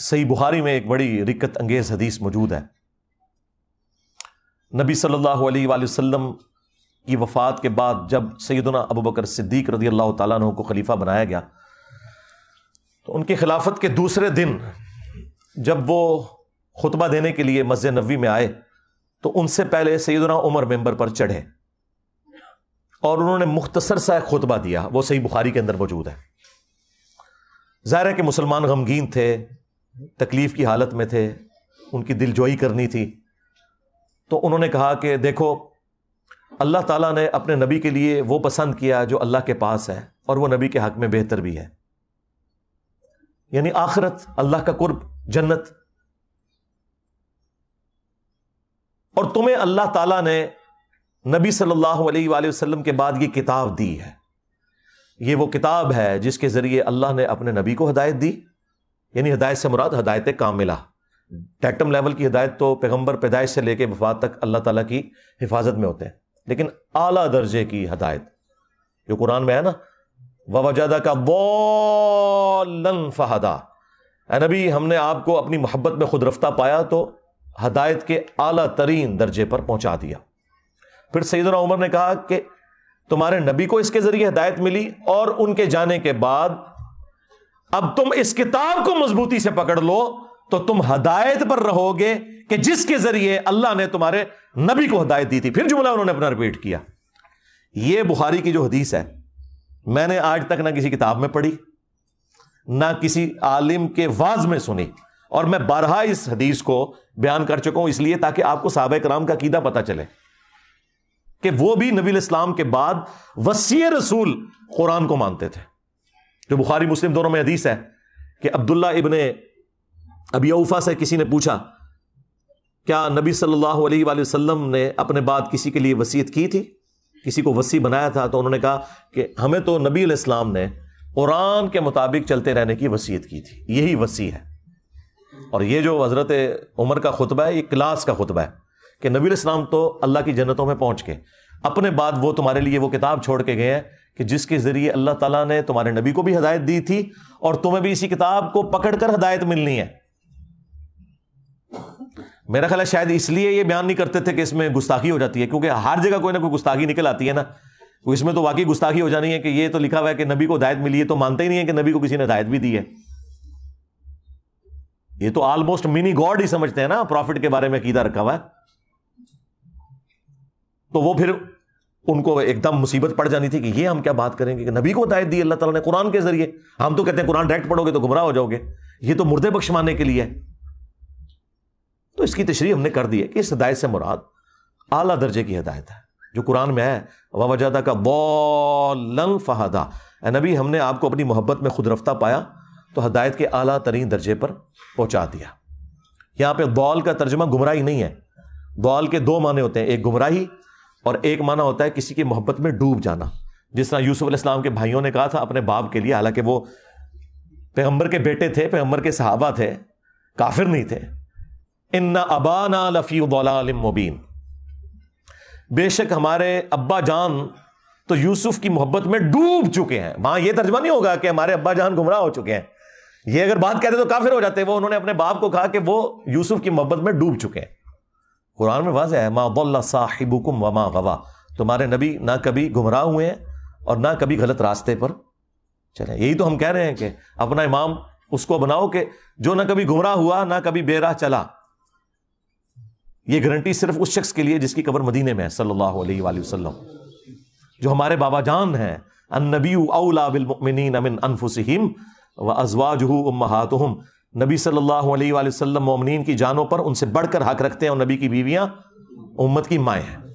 सही बुखारी में एक बड़ी रिक्कत अंगेज हदीस मौजूद है। नबी सल्लल्लाहु अलैहि वसल्लम की वफ़ात के बाद जब सईदुना अबू बकर सिद्दीक रज़ियल्लाहु ताला अन्हु को खलीफा बनाया गया, तो उनकी खिलाफत के दूसरे दिन जब वो खुतबा देने के लिए मस्जिद नबवी में आए तो उनसे पहले सईदुना उमर मेंबर पर चढ़े और उन्होंने मुख्तसर सा खुतबा दिया। वो सही बुखारी के अंदर मौजूद है। ज़ाहिर है कि मुसलमान गमगीन थे, तकलीफ़ की हालत में थे, उनकी दिलजोई करनी थी। तो उन्होंने कहा कि देखो, अल्लाह ताला ने अपने नबी के लिए वो पसंद किया जो अल्लाह के पास है और वो नबी के हक में बेहतर भी है, यानी आखिरत, अल्लाह का कुर्ब, जन्नत। और तुम्हें अल्लाह ताला ने नबी सल्लल्लाहु अलैहि वसल्लम के बाद ये किताब दी है। ये वो किताब है जिसके ज़रिए अल्लाह ने अपने नबी को हदायत दी, यानी हदायत से मुराद हदायत कामिला, टैक्टम लेवल की हदायत। तो पैगम्बर पैदाइश से लेकर वफात तक अल्लाह ताला की हिफाजत में होते हैं, लेकिन आला दर्जे की हदायत जो कुरान में है ना, ववजदा का बोलन फहदा, नबी हमने आपको अपनी मोहब्बत में खुद रफ्ता पाया तो हदायत के आला तरीन दर्जे पर पहुंचा दिया। फिर सईदुना उमर ने कहा कि तुम्हारे नबी को इसके जरिए हदायत मिली और उनके जाने के बाद अब तुम इस किताब को मजबूती से पकड़ लो तो तुम हदायत पर रहोगे कि जिसके जरिए अल्लाह ने तुम्हारे नबी को हदायत दी थी। फिर जुमला उन्होंने अपना रिपीट किया। यह बुखारी की जो हदीस है, मैंने आज तक ना किसी किताब में पढ़ी, ना किसी आलिम के वाज में सुनी, और मैं बारहा इस हदीस को बयान कर चुका हूं, इसलिए ताकि आपको सहाबा कराम का अकीदा पता चले कि वो भी नबी इस्लाम के बाद वसीय रसूल कुरान को मानते थे। जो बुखारी मुस्लिम दोनों में हदीस है कि अब्दुल्ला इब्ने अबी यऊफा से किसी ने पूछा, क्या नबी सल्लल्लाहु अलैहि वसल्लम ने अपने बाद किसी के लिए वसीयत की थी, किसी को वसी बनाया था? तो उन्होंने कहा कि हमें तो नबी अलैहिस्सलाम ने कुरान के मुताबिक चलते रहने की वसीयत की थी, यही वसी है। और ये जो हज़रत उमर का खुतबा है, ये क्लास का खुतबा है कि नबी अलैहिस्सलाम तो अल्लाह की जन्नतों में पहुँच के अपने बाद वो तुम्हारे लिए वो किताब छोड़ के गए हैं कि जिसके ज़रिए अल्लाह ताला ने तुम्हारे नबी को भी हदायत दी थी और तुम्हें भी इसी किताब को पकड़ कर हदायत मिलनी है। मेरा ख्याल है शायद इसलिए ये बयान नहीं करते थे कि इसमें गुस्ताखी हो जाती है, क्योंकि हर जगह कोई ना कोई गुस्ताखी निकल आती है ना। तो इसमें तो वाकई गुस्ताखी हो जानी है कि ये तो लिखा हुआ है कि नबी को हदायत मिली है, तो मानते ही नहीं है कि नबी को किसी ने हदायत भी दी है। ये तो ऑलमोस्ट मिनी गॉड ही समझते हैं ना, प्रॉफिट के बारे में अकीदा रखा हुआ है। तो वो फिर उनको एकदम मुसीबत पड़ जानी थी कि ये हम क्या बात करेंगे कि नबी को हदायत दी अल्लाह ताला ने कुरान के जरिए, हम तो कहते हैं कुरान डायरेक्ट पढ़ोगे तो गुमराह हो जाओगे, ये तो मुर्दे बख्शवाने के लिए है। तो इसकी तशरीह हमने कर दी है कि इस हदायत से मुराद आला दर्जे की हदायत है जो कुरान में है। ववजदा का बोलन फहदा, नबी हमने आपको अपनी मोहब्बत में खुद रफ्ता पाया तो हदायत के आला तरीन दर्जे पर पहुंचा दिया। यहाँ पे बॉल का तर्जमा गुमराही नहीं है। बॉल के दो माने होते हैं, एक गुमराही और एक माना होता है किसी की मोहब्बत में डूब जाना। जिस तरह यूसुफ अलैहिस्सलाम के भाइयों ने कहा था अपने बाप के लिए, हालांकि वो पैगम्बर के बेटे थे, पैगम्बर के सहाबा थे, काफिर नहीं थे, इन्ना अबाना लफी दलालिम मुबीन, बेशक हमारे अब्बा जान तो यूसुफ की मोहब्बत में डूब चुके हैं। वहां यह तर्जमा नहीं होगा कि हमारे अब्बा जान गुमराह हो चुके हैं, ये अगर बात कहते तो काफिर हो जाते। वो उन्होंने अपने बाप को कहा कि वो यूसुफ की मोहब्बत में डूब चुके हैं। कुरान में वाज़ है, मा दल्ला साहिबुकुम वमा गवा, तुम्हारे नबी ना कभी गुमराह हुए हैं और ना कभी गलत रास्ते पर चले। यही तो हम कह रहे हैं कि अपना इमाम उसको बनाओ कि जो ना कभी गुमराह हुआ ना कभी बेराह चला। ये गारंटी सिर्फ उस शख्स के लिए जिसकी कब्र मदीने में है सल्लल्लाहु अलैहि वसल्लम, जो हमारे बाबा जान हैं। अन्नबियु औला बिल मुमिनीन मिन अनफुसिहिम व अज़वाजुहु उम्महातुहुम, नबी सल्लल्लाहु अलैहि वसल्लम मोमिनीन की जानों पर उनसे बढ़कर हक रखते हैं और नबी की बीवियां उम्मत की माएँ हैं।